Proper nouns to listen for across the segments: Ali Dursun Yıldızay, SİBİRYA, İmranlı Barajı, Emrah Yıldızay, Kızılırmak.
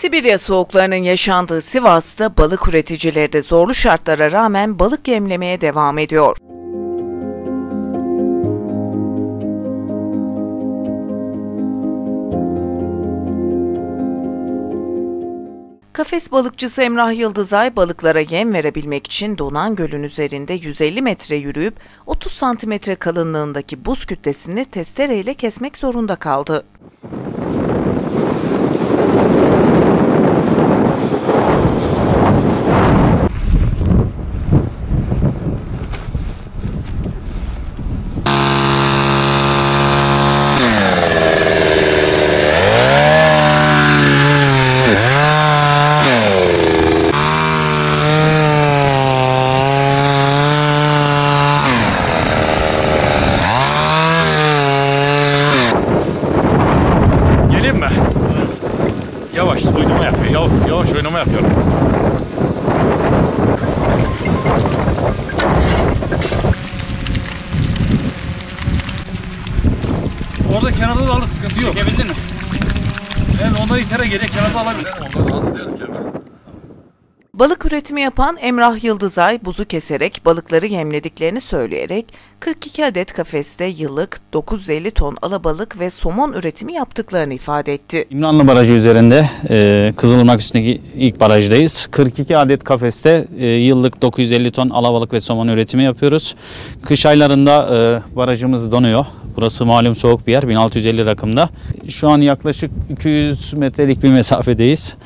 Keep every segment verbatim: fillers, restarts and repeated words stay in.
Sibirya soğuklarının yaşandığı Sivas'ta balık üreticileri de zorlu şartlara rağmen balık yemlemeye devam ediyor. Kafes balıkçısı Emrah Yıldızay balıklara yem verebilmek için Donan Gölü'nün üzerinde yüz elli metre yürüyüp otuz santimetre kalınlığındaki buz kütlesini testereyle kesmek zorunda kaldı. Yavaş oynama yapıyor, yavaş, yavaş oynama yapıyor. Orada kenarda da alır, sıkıntı yok. Çekebildin mi? Yani onları itere geriye kenarda alabilir. Onları az edelim kenarda. Balık üretimi yapan Emrah Yıldızay buzu keserek balıkları yemlediklerini söyleyerek kırk iki adet kafeste yıllık dokuz yüz elli ton alabalık ve somon üretimi yaptıklarını ifade etti. İmranlı Barajı üzerinde e, Kızılırmak üstündeki ilk barajdayız. kırk iki adet kafeste e, yıllık dokuz yüz elli ton alabalık ve somon üretimi yapıyoruz. Kış aylarında e, barajımız donuyor. Burası malum soğuk bir yer, bin altı yüz elli rakımda. Şu an yaklaşık iki yüz metrelik bir mesafedeyiz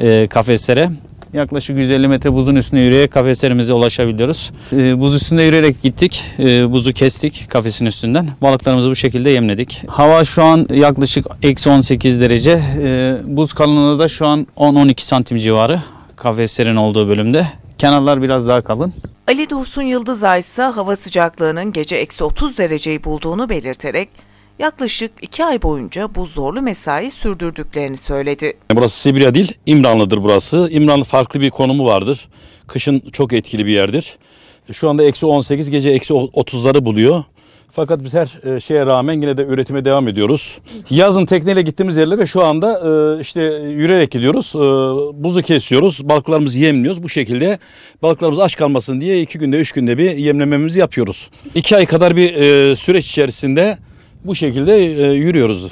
e, kafeslere. Yaklaşık yüz elli metre buzun üstüne yürüyerek kafeslerimize ulaşabiliyoruz. E, buz üstünde yürüyerek gittik, e, buzu kestik kafesin üstünden. Balıklarımızı bu şekilde yemledik. Hava şu an yaklaşık eksi on sekiz derece. E, buz kalınlığı da şu an on on iki santim civarı kafeslerin olduğu bölümde. Kenarlar biraz daha kalın. Ali Dursun Yıldızay ise hava sıcaklığının gece eksi otuz dereceyi bulduğunu belirterek yaklaşık iki ay boyunca bu zorlu mesai sürdürdüklerini söyledi. Burası Sibirya değil, İmranlı'dır burası. İmranlı farklı bir konumu vardır. Kışın çok etkili bir yerdir. Şu anda eksi on sekiz, gece eksi otuzları buluyor. Fakat biz her şeye rağmen yine de üretime devam ediyoruz. Yazın tekneyle gittiğimiz yerlere şu anda işte yürüyerek gidiyoruz. Buzu kesiyoruz, balıklarımızı yemliyoruz. Bu şekilde balıklarımız aç kalmasın diye iki günde, üç günde bir yemlememizi yapıyoruz. İki ay kadar bir süreç içerisinde bu şekilde yürüyoruz,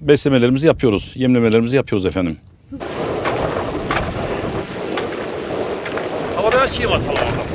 beslemelerimizi yapıyoruz, yemlemelerimizi yapıyoruz efendim. Havada her şeyi var.